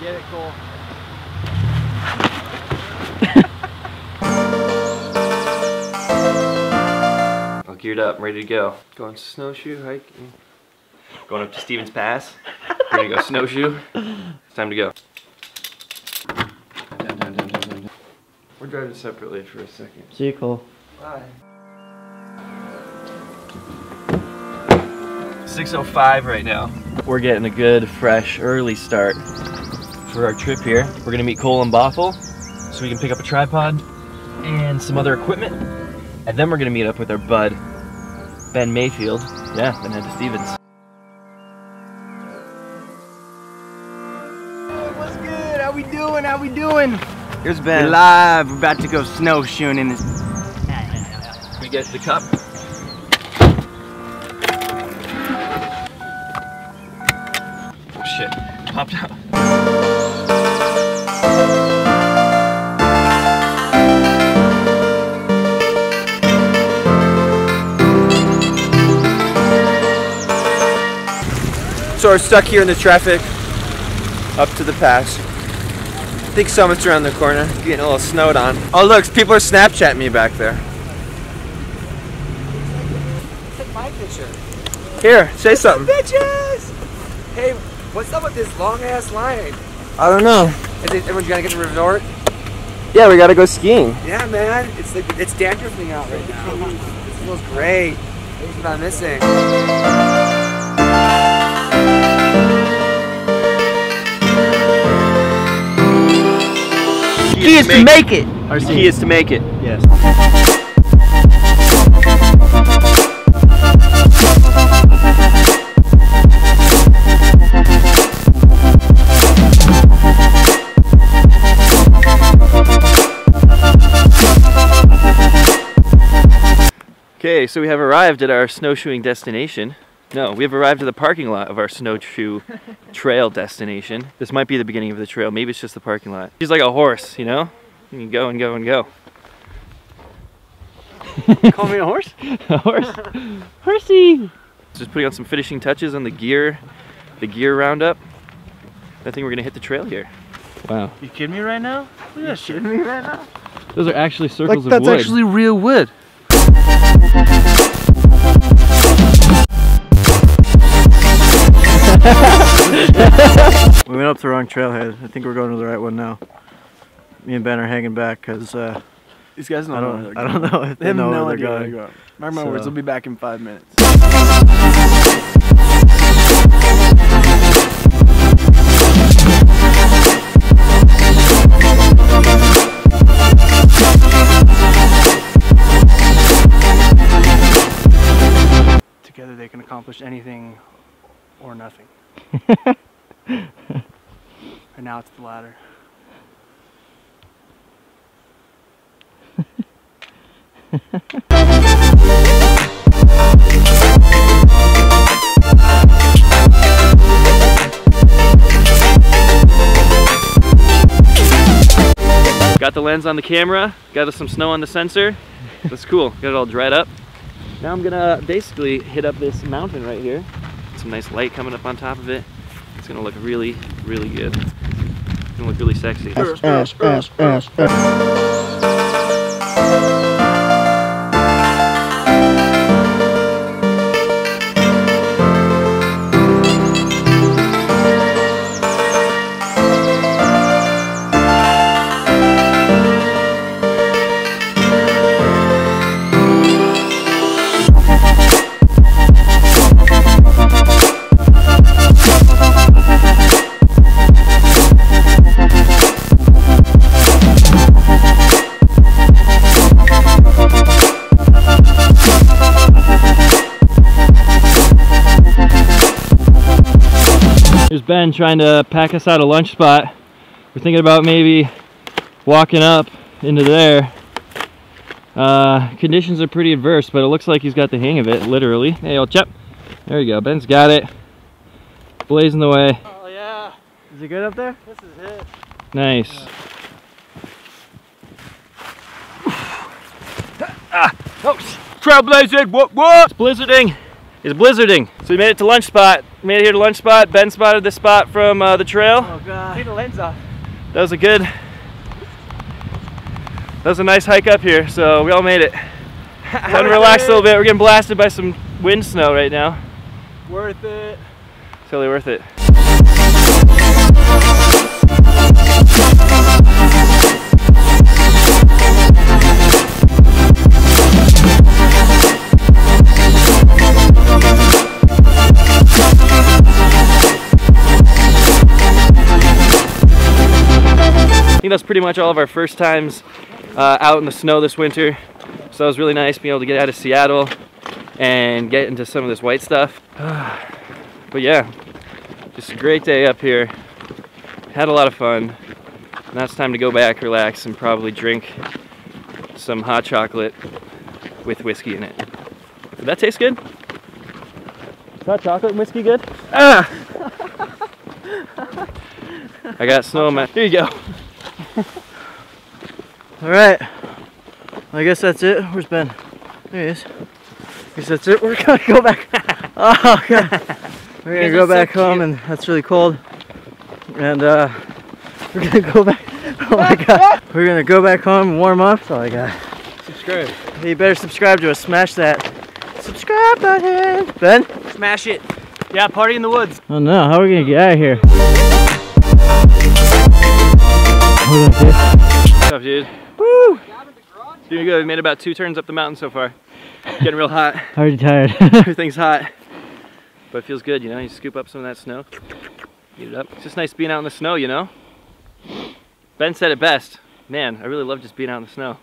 Get it, Cole. All geared up, I'm ready to go. Going snowshoe hiking. Going up to Stevens Pass. Ready to go snowshoe. It's time to go. Dun, dun, dun, dun, dun. We're driving separately for a second. See you, Cole. Bye. 6:05 right now. We're getting a good, fresh, early start for our trip here. We're gonna meet Cole and Bothell so we can pick up a tripod and some other equipment. And then we're gonna meet up with our bud, Ben Mayfield. Yeah, then head to Stevens. What's good? How we doing? How we doing? Here's Ben. We're live. We're about to go snowshoeing in this. We get the cup. Shit, popped out. So we're stuck here in the traffic up to the pass. I think Summit's around the corner, getting a little snowed on. Oh look, people are Snapchatting me back there. Take my picture. Here, say something. Bitches! Hey, what's up with this long-ass line? I don't know. Is it, everyone's gonna get to the resort? Yeah, we gotta go skiing. Yeah, man. It's like, it's dandruffing out right now. It feels great. That's what I'm missing. The key is to make it. Our key is to make it. Yes. Okay, so we have arrived at our snowshoeing destination. No, we have arrived at the parking lot of our snowshoe trail destination. This might be the beginning of the trail. Maybe it's just the parking lot. She's like a horse, you know? You can go and go and go. Call me a horse? A horse? Horsey! Just putting on some finishing touches on the gear roundup. I think we're gonna hit the trail here. Wow. You kidding me right now? Look at that shit. You kidding me right now? Those are actually circles of wood. Like that's actually real wood. We went up the wrong trailhead. I think we're going to the right one now. Me and Ben are hanging back because these guys don't know where they're going. I don't know if they know where they're going. Mark my words, we'll be back in 5 minutes. Together they can accomplish anything or nothing. And now it's the ladder. Got the lens on the camera, got us some snow on the sensor. That's cool, got it all dried up. Now I'm gonna basically hit up this mountain right here. Some nice light coming up on top of it. It's gonna look really, really good. It's gonna look really sexy. Here's Ben trying to pack us out a lunch spot. We're thinking about maybe walking up into there. Conditions are pretty adverse, but it looks like he's got the hang of it, literally. Hey, old chap. There you go, Ben's got it. Blazing the way. Oh yeah. Is it good up there? This is it. Nice. Yeah. Trailblazing, what? It's blizzarding. So we made it to lunch spot. Made it here to lunch spot. Ben spotted this spot from the trail. Oh God. Take the lens off. That was a good, that was a nice hike up here, so we all made it. Time to relax a little bit. We're getting blasted by some wind snow right now. Worth it. Totally worth it. I think that's pretty much all of our first times out in the snow this winter. So it was really nice being able to get out of Seattle and get into some of this white stuff. But yeah, just a great day up here. Had a lot of fun. Now it's time to go back, relax, and probably drink some hot chocolate with whiskey in it. Did that taste good? Is hot chocolate and whiskey good? Ah! I got snow on my... Here you go. Alright, I guess that's it. Where's Ben? There he is. I guess that's it. We're gonna go back. Oh God. We're gonna go back home and that's really cold. And we're gonna go back. Oh my God. We're gonna go back home and warm up. That's all I got. Subscribe. Hey, you better subscribe to us. Smash that subscribe button. Ben? Smash it. Yeah, party in the woods. Oh no, how are we gonna get out of here? What's up, dude? Woo! Doing good. We made about 2 turns up the mountain so far. Getting real hot. Already tired. Everything's hot. But it feels good, you know? You scoop up some of that snow. Eat it up. It's just nice being out in the snow, you know? Ben said it best. Man, I really love just being out in the snow.